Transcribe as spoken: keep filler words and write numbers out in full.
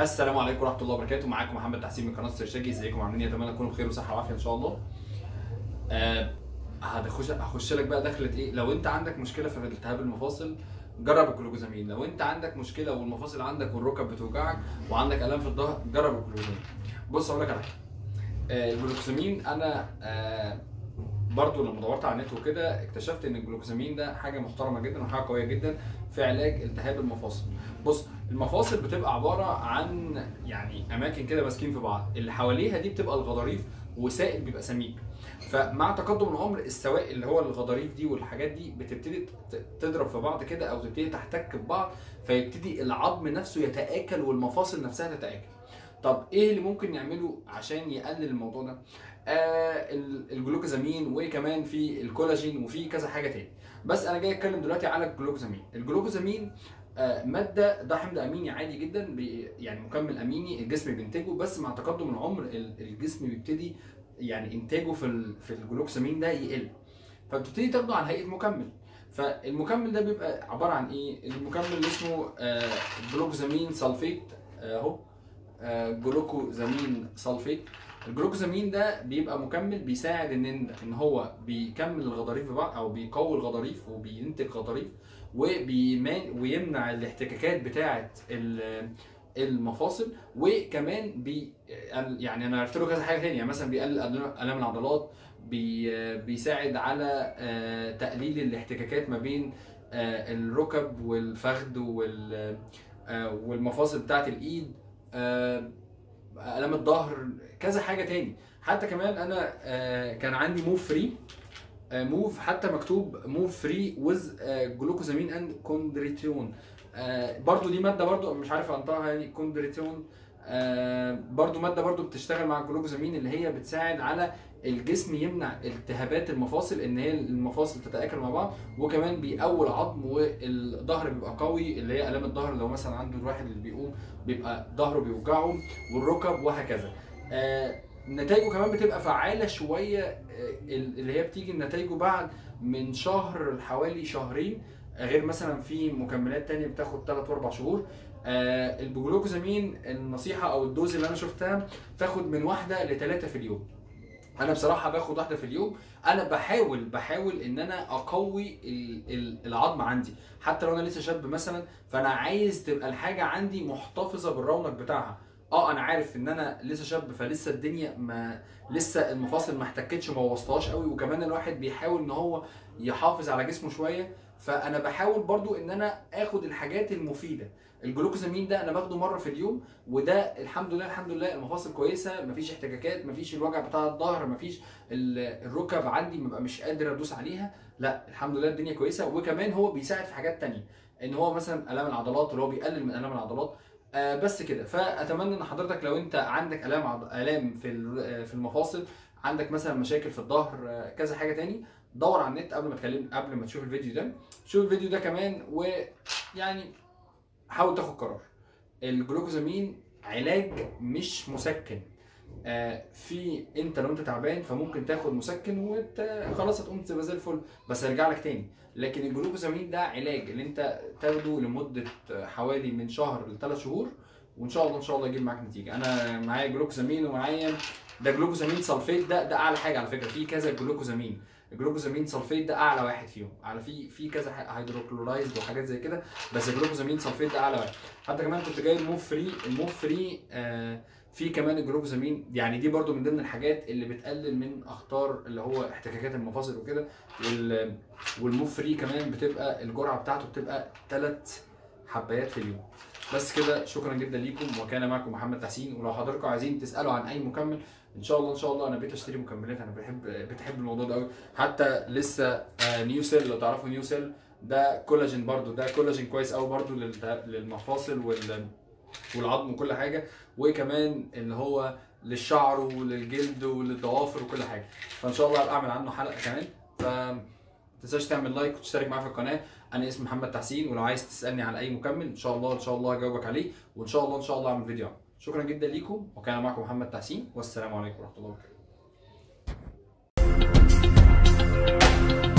السلام عليكم ورحمه الله وبركاته. معاكم محمد تحسين من قناه سرشاجي. ازيكم عاملين؟ اتمنى تكونوا بخير وصحه وعافيه ان شاء الله. أه هخش هخش لك بقى دخلت ايه. لو انت عندك مشكله في التهاب المفاصل جرب الكولاجين. لو انت عندك مشكله والمفاصل عندك والركب بتوجعك وعندك الام في الظهر جرب الكولاجين. بص اقول لك على حاجه، الجلوكوزامين انا أه برضو لما دورت على النت وكده اكتشفت ان الجلوكوزامين ده حاجه محترمه جدا وحاجه قويه جدا في علاج التهاب المفاصل. بص، المفاصل بتبقى عباره عن يعني اماكن كده ماسكين في بعض، اللي حواليها دي بتبقى الغضاريف وسائل بيبقى سميك. فمع تقدم العمر السوائل اللي هو الغضاريف دي والحاجات دي بتبتدي تضرب في بعض كده او تبتدي تحتك ببعض، فيبتدي العظم نفسه يتآكل والمفاصل نفسها تتآكل. طب ايه اللي ممكن نعمله عشان يقلل الموضوع ده؟ آه الجلوكوزامين وكمان في الكولاجين وفي كذا حاجه تاني، بس انا جاي اتكلم دلوقتي على الجلوكوزامين. الجلوكوزامين آه ماده، ده حمض اميني عادي جدا، يعني مكمل اميني الجسم بينتجه، بس مع تقدم العمر الجسم بيبتدي يعني انتاجه في في الجلوكوزامين ده يقل، فبتبتدي تاخده على هيئه مكمل. فالمكمل ده بيبقى عباره عن ايه؟ المكمل اللي اسمه آه جلوكوزامين سلفيت اهو. آه جلوكوزامين سلفيت. الجلوكوزامين ده بيبقى مكمل بيساعد ان ان هو بيكمل الغضاريف في بعض او بيقوي الغضاريف وبينتج غضاريف ويمنع الاحتكاكات بتاعه المفاصل، وكمان بي يعني انا عرفت له كذا حاجه ثانيه، مثلا بيقلل الام العضلات، بي بيساعد على تقليل الاحتكاكات ما بين الركب والفخذ والمفاصل بتاعه الايد، الام الظهر، كذا حاجه تاني. حتى كمان انا آه كان عندي موف فري، آه موف حتى مكتوب موف فري ويز آه جلوكوزامين اند كوندريتيون. آه برضو دي ماده، برضو مش عارف انطقها يعني كوندريتيون، آه برضو ماده برضو بتشتغل مع الجلوكوزامين، اللي هي بتساعد على الجسم يمنع التهابات المفاصل، ان هي المفاصل تتآكل مع بعض، وكمان بيقوي العظم والظهر بيبقى قوي، اللي هي الام الظهر لو مثلا عنده الواحد اللي بيقوم بيبقى ظهره بيوجعه والركب وهكذا. آه نتائجه كمان بتبقى فعاله شويه، آه اللي هي بتيجي نتائجه بعد من شهر لحوالي شهرين، آه غير مثلا في مكملات ثانيه بتاخد ثلاث واربع شهور. آه الجلوكوزامين النصيحه او الدوز اللي انا شفتها تاخد من واحده لثلاثه في اليوم. انا بصراحه باخد واحده في اليوم. انا بحاول بحاول ان انا اقوي العظم عندي، حتى لو انا لسه شاب مثلا، فانا عايز تبقى الحاجه عندي محتفظه بالرونق بتاعها. اه انا عارف ان انا لسه شاب، فلسه الدنيا ما لسه المفاصل ما احتكتش وما وسطهاش قوي، وكمان الواحد بيحاول ان هو يحافظ على جسمه شويه، فانا بحاول برضو ان انا اخد الحاجات المفيده. الجلوكوزامين ده انا باخده مره في اليوم، وده الحمد لله الحمد لله المفاصل كويسه، مفيش احتكاكات، مفيش الوجع بتاع الظهر، مفيش الركب عندي ببقى مش قادر ادوس عليها، لا الحمد لله الدنيا كويسه. وكمان هو بيساعد في حاجات ثانيه، ان هو مثلا الام العضلات، اللي هو بيقلل من الام العضلات. آه بس كده. فاتمنى ان حضرتك لو انت عندك الام عض... الام في في المفاصل، عندك مثلا مشاكل في الظهر، آه كذا حاجه ثاني، دور على النت قبل ما تكلم قبل ما تشوف الفيديو ده، شوف الفيديو ده كمان، ويعني حاول تاخد قرار. الجلوكوزامين علاج مش مسكن. آه في انت لو انت تعبان فممكن تاخد مسكن وخلاص هتقوم تبقى زي الفل، بس هرجع لك تاني. لكن الجلوكوزامين ده علاج، اللي انت تاخده لمده حوالي من شهر لثلاث شهور، وان شاء الله ان شاء الله يجيب معاك نتيجه. انا معايا جلوكوزامين، ومعايا ده جلوكوزامين سلفيت، ده ده اعلى حاجه على فكره، في كذا جلوكوزامين، الجلوكوزامين سلفيت ده اعلى واحد فيهم، على في في كذا هيدروكلورايزد وحاجات زي كده، بس الجلوكوزامين سلفيت ده اعلى واحد. حتى كمان كنت جايب موف فري، الموف فري آه في كمان الجلوكوزامين، يعني دي برده من ضمن الحاجات اللي بتقلل من اخطار اللي هو احتكاكات المفاصل وكده. والموف فري كمان بتبقى الجرعه بتاعته بتبقى ثلاث حبايات في اليوم. بس كده، شكرا جدا ليكم، وكان معكم محمد تحسين. ولو حضراتكم عايزين تسالوا عن اي مكمل ان شاء الله ان شاء الله، انا بقيت اشتري مكملات، انا بحب بتحب الموضوع ده قوي. حتى لسه نيو سير، لو تعرفوا نيو سير ده كولاجين، برده ده كولاجين كويس قوي برده للمفاصل وال والعظم وكل حاجه، وكمان اللي هو للشعر وللجلد وللضوافر وكل حاجه. فان شاء الله اعمل عنه حلقه كمان، ف متنساش تعمل لايك وتشترك معايا في القناه. انا اسمي محمد تحسين، ولو عايز تسالني عن اي مكمل ان شاء الله ان شاء الله هجاوبك عليه، وان شاء الله ان شاء الله اعمل فيديو عنه. شكرا جدا ليكم، وكان معكم محمد تحسين، والسلام عليكم ورحمه الله وبركاته.